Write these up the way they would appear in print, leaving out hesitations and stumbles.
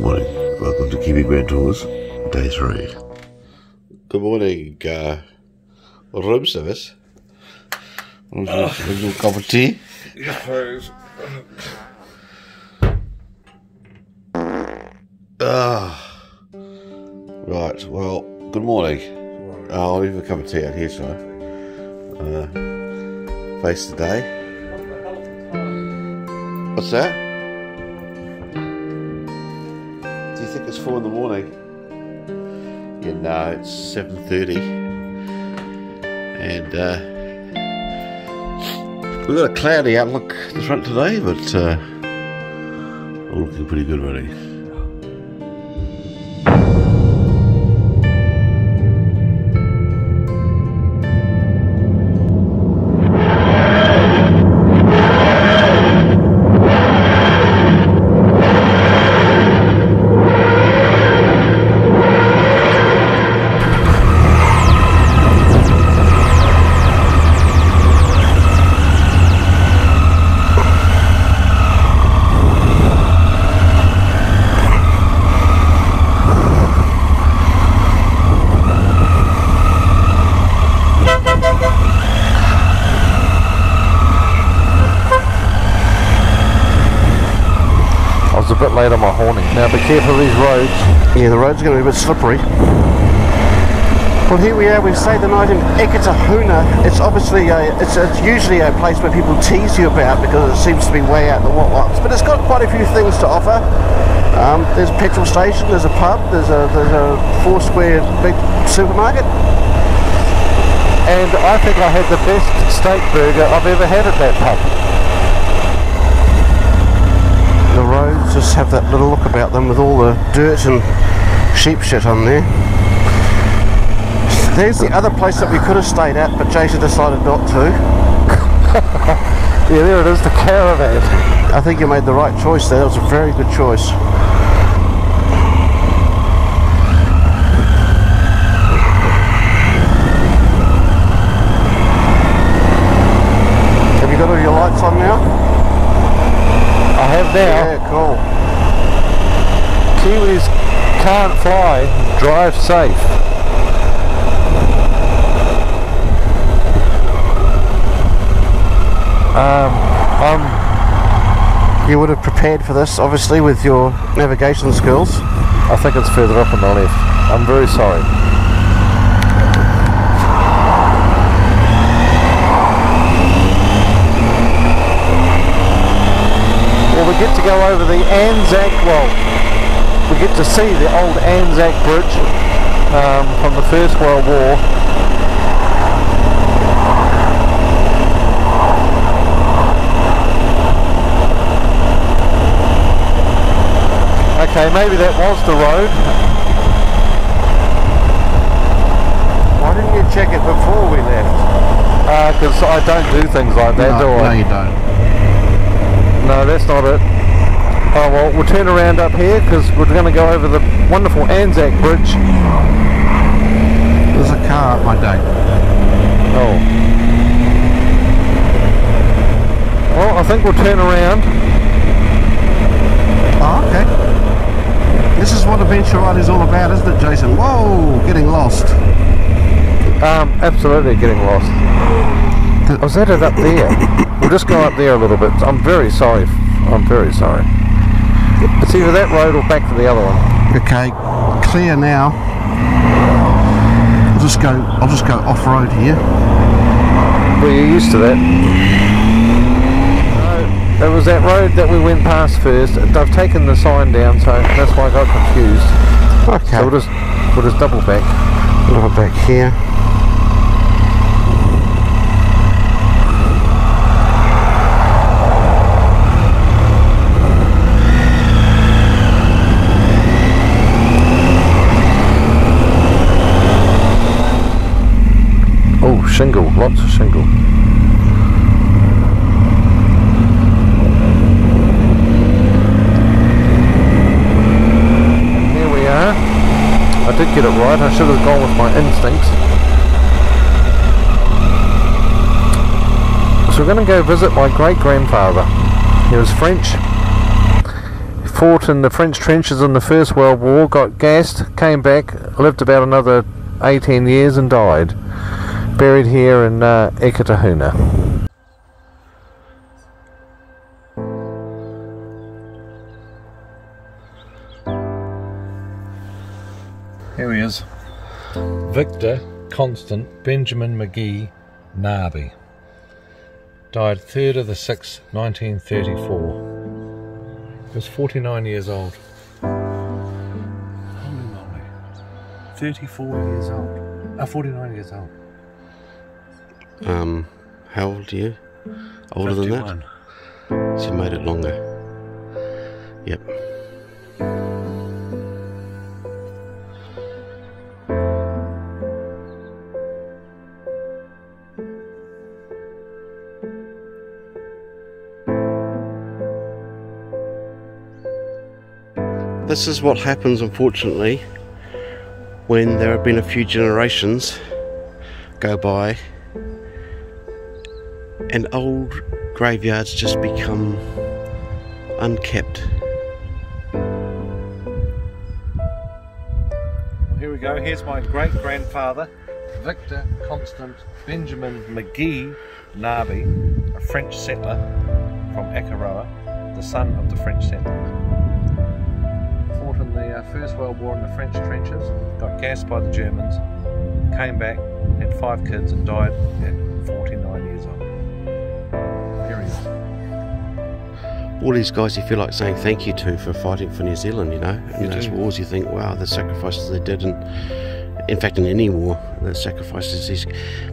Morning, welcome to Kiwi Grand Tours, Day 3. Good morning, room service. A cup of tea. Right, well, good morning. I'll leave a cup of tea out here tonight. Face the day. What's that? Do you think it's 4 in the morning? Yeah, no, it's 7:30. And we've got a cloudy outlook at the front today, but all looking pretty good really. Bit late on my horning. Now be careful of these roads. Yeah, the roads are going to be a bit slippery. Well, here we are. We've stayed the night in Ekatahuna. It's obviously it's usually a place where people tease you about because it seems to be way out in the wet-wipes. But it's got quite a few things to offer. There's a petrol station. There's a pub. There's a four-square big supermarket. And I think I had the best steak burger I've ever had at that pub. The roads just have that little look about them with all the dirt and sheep shit on there. There's the other place that we could have stayed at, but Jason decided not to. Yeah, there it is, the caravan. I think you made the right choice there. That was a very good choice. Have you got all your lights on now? I have now. Yeah, cool. Kiwis can't fly, drive safe. You would have prepared for this, obviously, with your navigation skills. I think it's further up on the left. I'm very sorry. We get to go over the Anzac Wall. We get to see the old Anzac Bridge from the First World War. Okay, maybe that was the road. Why didn't you check it before we left? Because I don't do things like that, do I? No, you don't. No, that's not it. Oh well, we'll turn around up here because we're going to go over the wonderful Anzac Bridge. There's a car up my day. Oh. Well, I think we'll turn around. Oh, okay. This is what adventure riding is all about, isn't it, Jason? Whoa, getting lost. Absolutely getting lost. I was at it up there. We'll just go up there a little bit. I'm very sorry. I'm very sorry. It's either that road or back to the other one. Okay, clear now. I'll just go off road here. Well, you're used to that. So, it was that road that we went past first. They've taken the sign down, so that's why I got confused. Okay. So we'll just double back. Double back here. Shingle, lots of shingle. Here we are. I did get it right, I should have gone with my instincts. So we're going to go visit my great-grandfather. He was French. fought in the French trenches in the First World War, got gassed, came back, lived about another 18 years and died. Buried here in Ekatahuna. Here he is. Victor Constant Benjamin McGee Nabi. Died 3rd of the 6th, 1934. He was 49 years old. Holy moly. 34 years old. 49 years old. How old are you? Older 51. Than that? So you made it longer. Yep. This is what happens, unfortunately, when there have been a few generations go by and old graveyards just become unkept. Here we go, here's my great-grandfather, Victor Constant Benjamin McGee Nabi, a French settler from Akaroa, the son of the French settler. In the First World War in the French trenches, got gassed by the Germans, came back, had 5 kids and died at 49 years old. Here he is. All these guys you feel like saying thank you to for fighting for New Zealand, you know. In those wars you think, wow, the sacrifices they did, and in fact in any war, the sacrifices these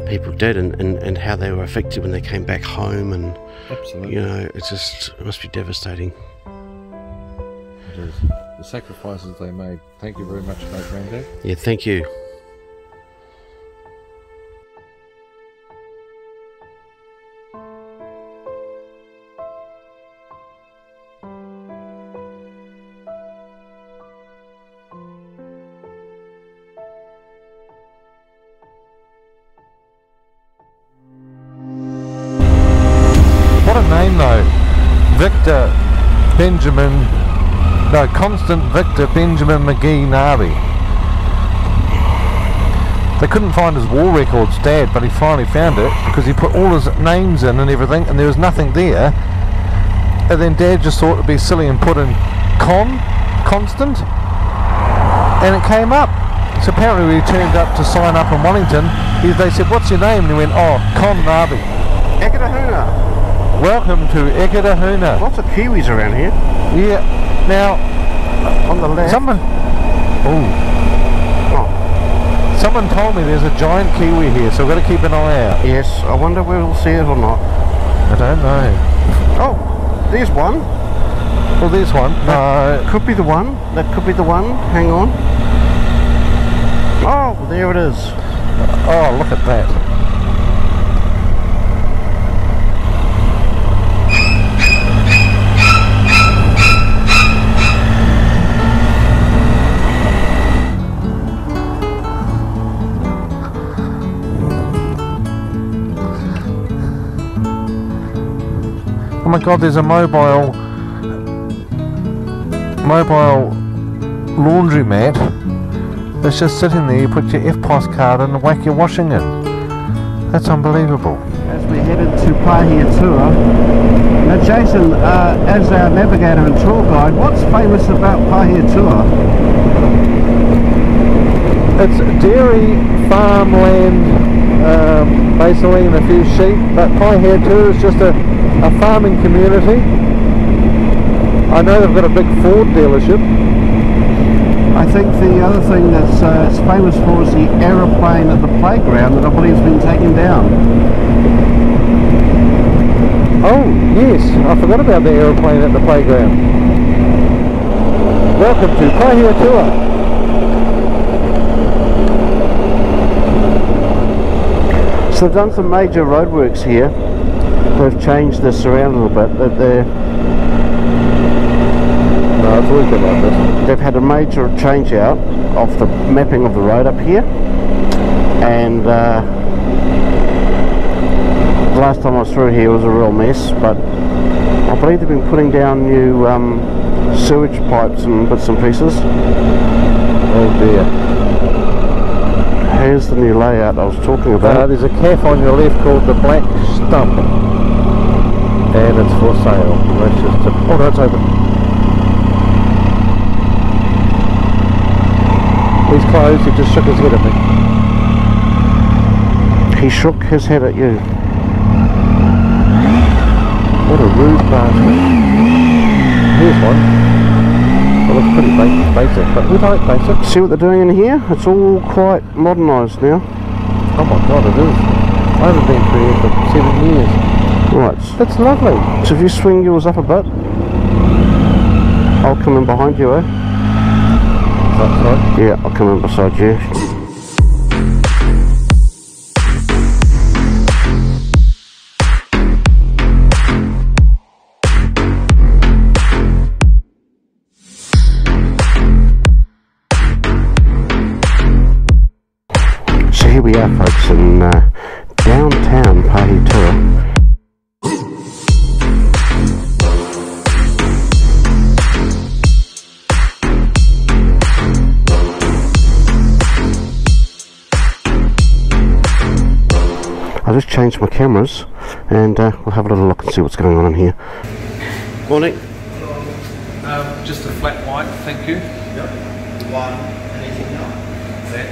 people did and how they were affected when they came back home, and absolutely. You know, it's just, it must be devastating. It is. The sacrifices they made. Thank you very much, my granddad. Yeah, thank you. What a name though. Victor Benjamin. No, Constant Victor Benjamin McGee Nabi. They couldn't find his war records, Dad, but he finally found it because he put all his names in and everything, and there was nothing there. And then Dad just thought it'd be silly and put in Constant, and it came up. So apparently we turned up to sign up in Wellington. They said, "What's your name?" And he went, "Oh, Con Nabi." Ekatahuna. Welcome to Ekatahuna. Lots of Kiwis around here. Yeah. Now, on the left, someone told me there's a giant kiwi here, so we've got to keep an eye out. Yes, I wonder whether we'll see it or not. I don't know. Oh, there's one. Well, there's one. That no, could be the one. That could be the one. Hang on. Oh, there it is. Oh, look at that. Oh my God, there's a mobile laundry mat that's just sitting there. You put your FPOS card in and whack your washing in. That's unbelievable. As we headed to Pahiatua, now Jason, as our navigator and tour guide, what's famous about Pahiatua? It's dairy, farmland, basically, and a few sheep, but Pahiatua is just a farming community. I know they've got a big Ford dealership. I think the other thing that's famous for is the aeroplane at the playground that I believe has been taken down. Oh yes, I forgot about the aeroplane at the playground. Welcome to Pahiatua. So they've done some major roadworks here. They've changed this around a little bit, but they've had a major change out of the mapping of the road up here, and the last time I was through here was a real mess, but I believe they've been putting down new sewage pipes and bits and pieces. Oh dear. Here's the new layout I was talking about. There's a cafe on your left called the Black Stump, and it's for sale. That's just a, oh no, it's open. He's closed, he just shook his head at me. He shook his head at you. What a rude bastard. Here's one. Well, it's pretty basic, but we like basic. See what they're doing in here? It's all quite modernised now. Oh my god, it is. I haven't been through here for 7 years. Right. That's lovely. So if you swing yours up a bit, I'll come in behind you, eh? Outside. Yeah, I'll come in beside you. So here we are, folks, in downtown Pahiatua. I just changed my cameras and we'll have a little look and see what's going on in here. Morning. Just a flat white, thank you. Yep. One, anything else? That.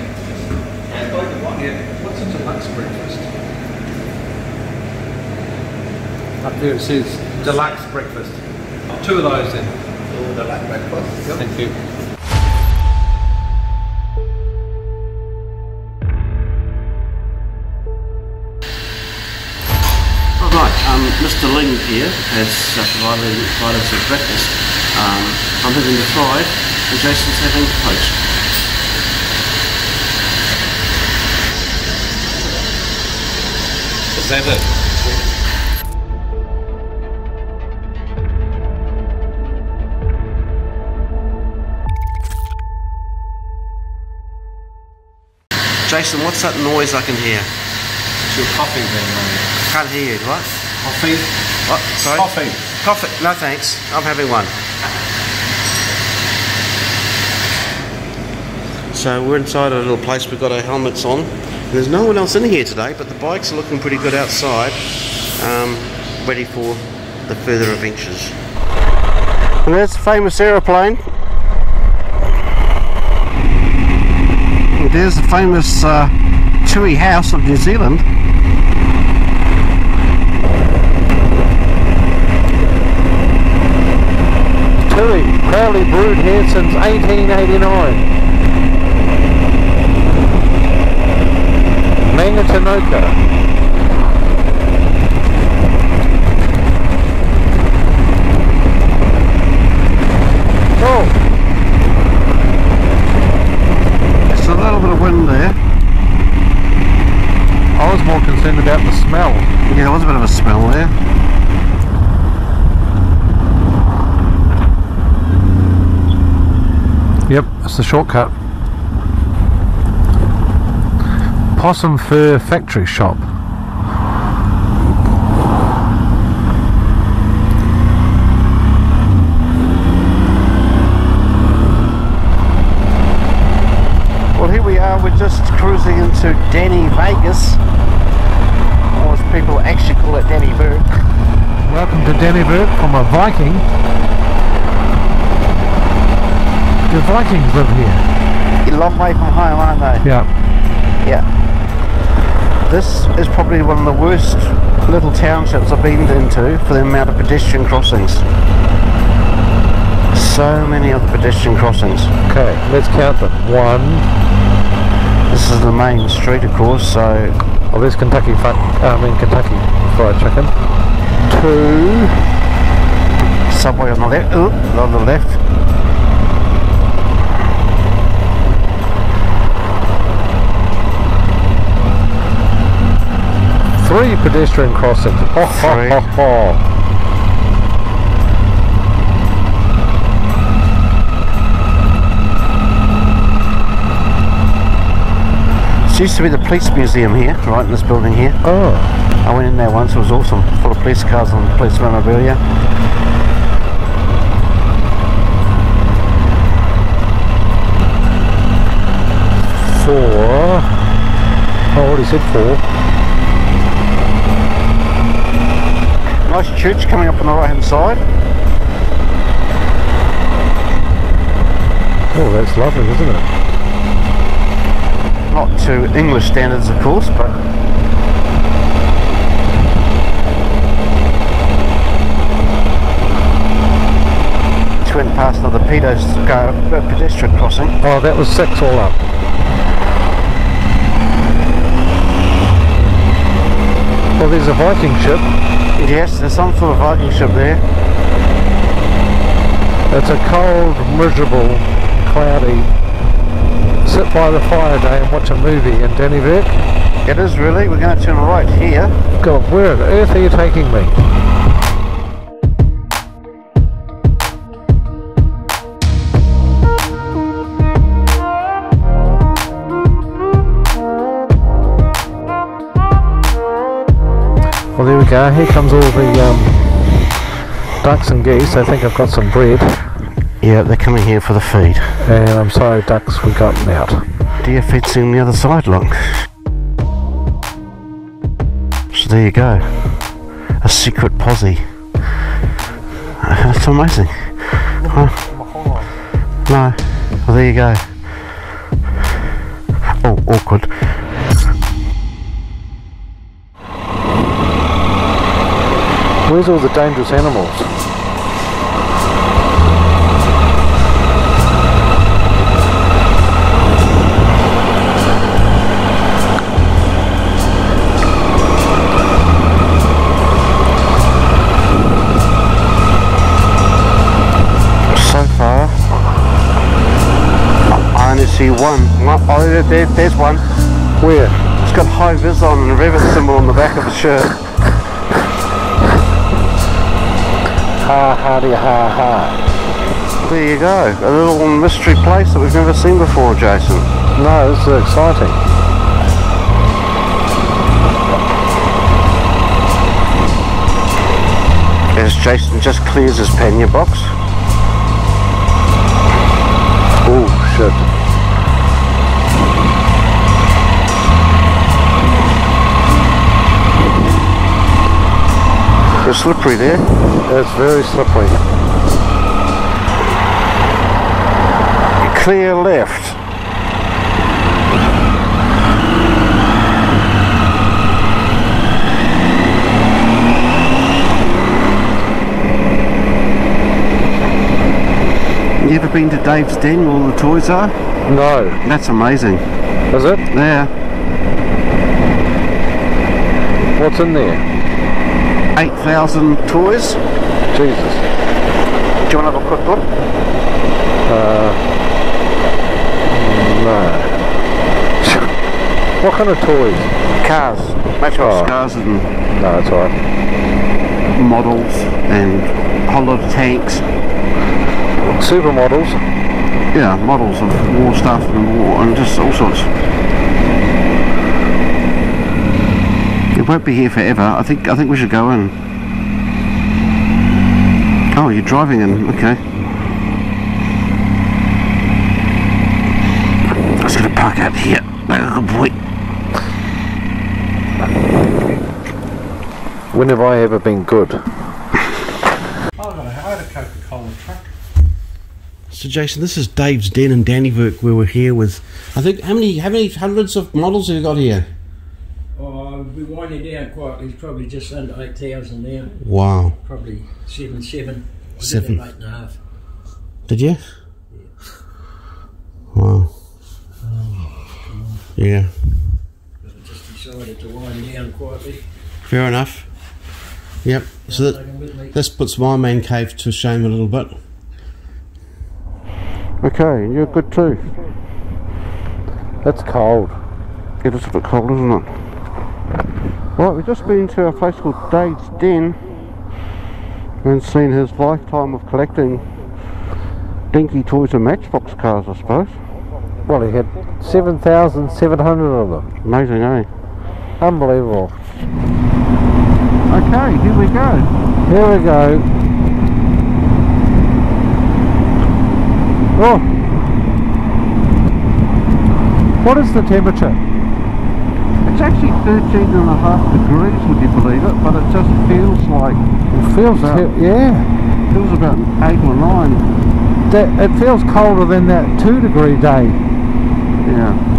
Yeah. What's a deluxe breakfast? Up there it says deluxe breakfast. Oh, two of those then. Two deluxe breakfast. Yep. Thank you. Mr. Ling here has provided us with breakfast. I'm having the fried and Jason's having the poached. Is that it? Yeah. Jason, what's that noise I can hear? It's your coffee being made. I can't hear you, what? Coffee. What? Sorry? Coffee. Coffee. No thanks. I'm having one. So we're inside a little place. We've got our helmets on. There's no one else in here today, but the bikes are looking pretty good outside, ready for the further adventures. And there's the famous aeroplane. And there's the famous Chewy House of New Zealand. Crowley brewed here since 1889. Mangatainoka. Oh! There's a little bit of wind there. I was more concerned about the smell. Yeah, there was a bit of a smell there. Yep, it's the shortcut. Possum Fur Factory Shop. Well, here we are, we're just cruising into Dannevirke, or as people actually call it, Dannevirke. Welcome to Dannevirke from a Viking. The Vikings live here. A long way from home, aren't they? Yeah. Yeah. This is probably one of the worst little townships I've been into for the amount of pedestrian crossings. So many other pedestrian crossings. Okay, let's count them. One. This is the main street, of course, so... Oh, there's Kentucky Fried Chicken. Two. Subway on the left. Oop, on the left. Three pedestrian crossings. Ho, ho, ho, ho. This used to be the police museum here, right in this building here. Oh. I went in there once, it was awesome, full of police cars and police memorabilia. he said 4. Nice church coming up on the right hand side. Oh, that's lovely, isn't it? Not to English standards, of course, but just went past another pedestrian crossing. Oh, that was 6 all up. Well, there's a Viking ship. Yes, there's some sort of Viking ship there. It's a cold, miserable, cloudy, sit by the fire day and watch a movie in Dannevirke. It is really. We're going to turn right here. God, where on earth are you taking me? Well, there we go, here comes all the ducks and geese. I think I've got some bread. Yeah, they're coming here for the feed. And I'm sorry ducks, we've gotten out. Deer feed's on the other side, look. So there you go, a secret posse. It's amazing. Oh. No, well there you go. Oh, awkward. Where's all the dangerous animals? So far, I only see one. Oh, there's one. Where? It's got high vis on and a Revit symbol on the back of the shirt. Ha ha de ha ha. There you go, a little mystery place that we've never seen before, Jason. No, this is exciting. As Jason just clears his pannier box. Oh shit. It's slippery there. It's very slippery. Clear left. You ever been to Dave's Den where all the toys are? No. That's amazing. Is it? Yeah. What's in there? 8,000 toys. Jesus. Do you want to have a quick look? No. What kind of toys? Cars. Matchbox cars and... No, it's alright. Models and a whole lot of tanks. Supermodels? Yeah, models of war stuff and war and just all sorts. It won't be here forever. I think we should go in. Oh, you're driving in. Okay. I was going to park out here. Oh boy. When have I ever been good? I don't know. I had a Coca-Cola truck. So Jason, this is Dave's Den in Dannevirke where we're here with, I think, how many hundreds of models have you got here? We wind it down quite, he's probably just under 8,000 now. Wow. Probably seven. 8.5. Did you? Yeah. Wow. Oh, yeah. Because I just decided to wind it down quietly. Fair enough. Yep. So this puts my man cave to shame a little bit. Okay, you're good too. That's cold. It is a bit cold, isn't it? Right, we've just been to a place called Dave's Den and seen his lifetime of collecting dinky toys and matchbox cars, I suppose. Well, he had 7,700 of them. Amazing, eh? Unbelievable. Okay, here we go. Here we go. Oh! What is the temperature? It's actually 13.5 degrees, would you believe it? But it just feels like... It feels about, yeah. It feels about 8 or 9. It feels colder than that 2 degree day. Yeah.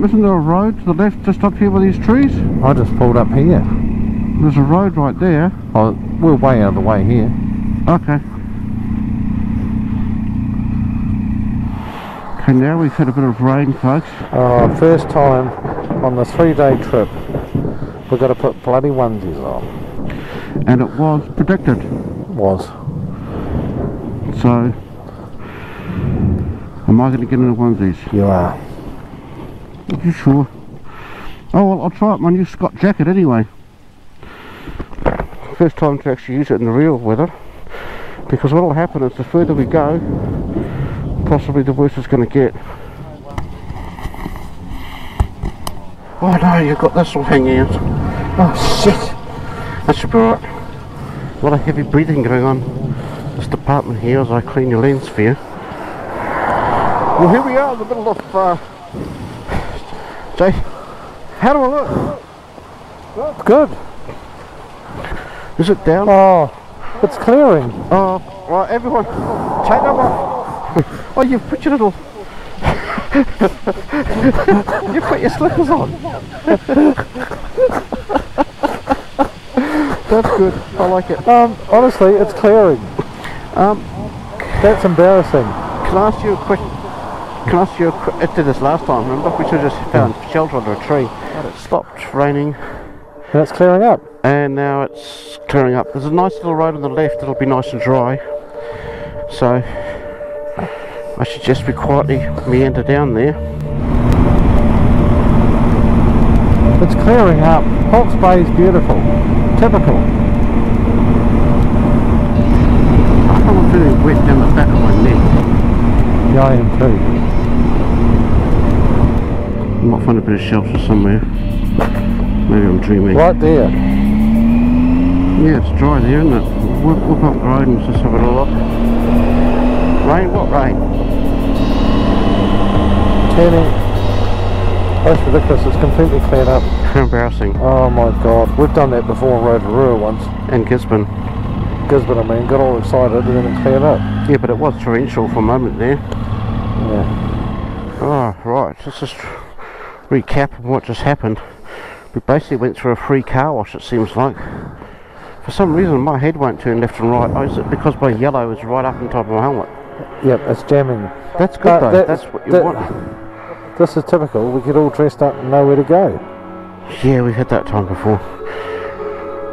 Isn't there a road to the left just up here by these trees? I just pulled up here. There's a road right there. Oh, we're way out of the way here. Okay. Okay, now we've had a bit of rain, folks. Oh, first time on the 3-day trip we've got to put bloody onesies on. And it was predicted. Was. So, am I going to get into onesies? You are. Are you sure? Oh well, I'll try out my new Scott jacket anyway. First time to actually use it in the real weather, because what will happen is the further we go, possibly the worse it's going to get. Oh no, you've got this all hanging out. Oh shit! That should be alright. A lot of heavy breathing going on this department here as I clean your lens for you. Well, here we are in the middle of Jay, how do I look? Good. Is it down? Oh, it's clearing. Oh, right, everyone, take that off. Oh, you've put your little... you've put your slippers on. That's good, I like it. Honestly, it's clearing. That's embarrassing. Can I ask you a question? Can I ask you, it did this last time, remember? We should have just found shelter under a tree. It stopped raining. And it's clearing up. And now it's clearing up. There's a nice little road on the left that'll be nice and dry. So, I should just be quietly meander down there. It's clearing up. Hawke's Bay is beautiful. Typical. I'm feeling wet down the back of my neck. Yeah, I am too. I might find a bit of shelter somewhere. Maybe I'm dreaming. Right there. Yeah, it's dry there, isn't it? Whip up the road and just have a look. Rain? What rain? Turning. That's ridiculous. It's completely cleared up. How embarrassing. Oh my god. We've done that before on Road to Rua once. And Gisborne. Gisborne, I mean. Got all excited and then it cleared up. Yeah, but it was torrential for a moment there. Yeah. Oh, right. This is... Recap of what just happened. We basically went through a free car wash, it seems like. For some reason my head won't turn left and right. Oh, is it because my yellow is right up on top of my helmet? Yep, it's jamming. That's good though, that's what you want. This is typical, we get all dressed up and nowhere to go. Yeah, we had that time before.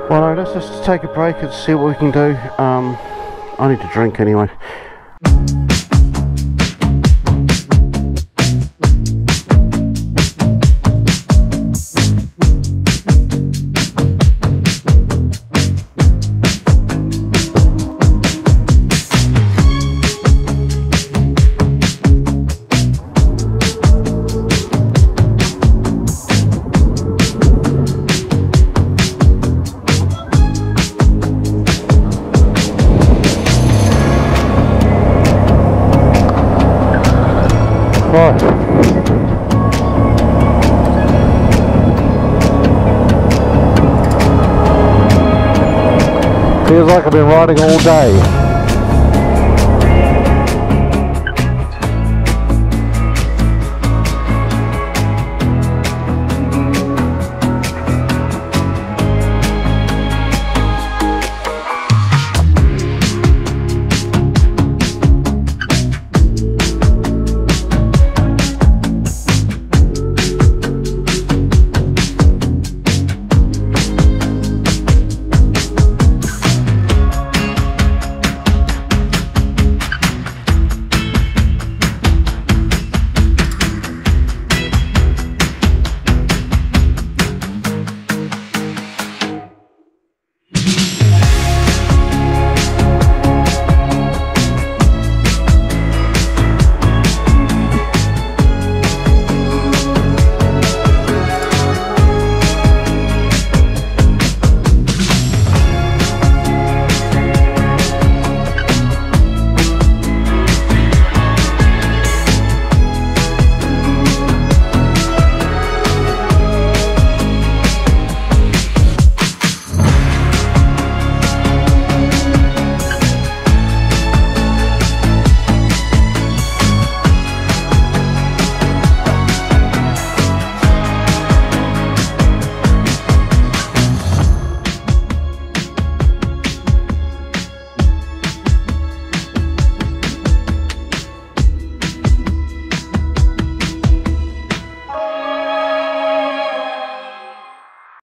Well, let's just take a break and see what we can do. I need to drink anyway. Feels like I've been riding all day.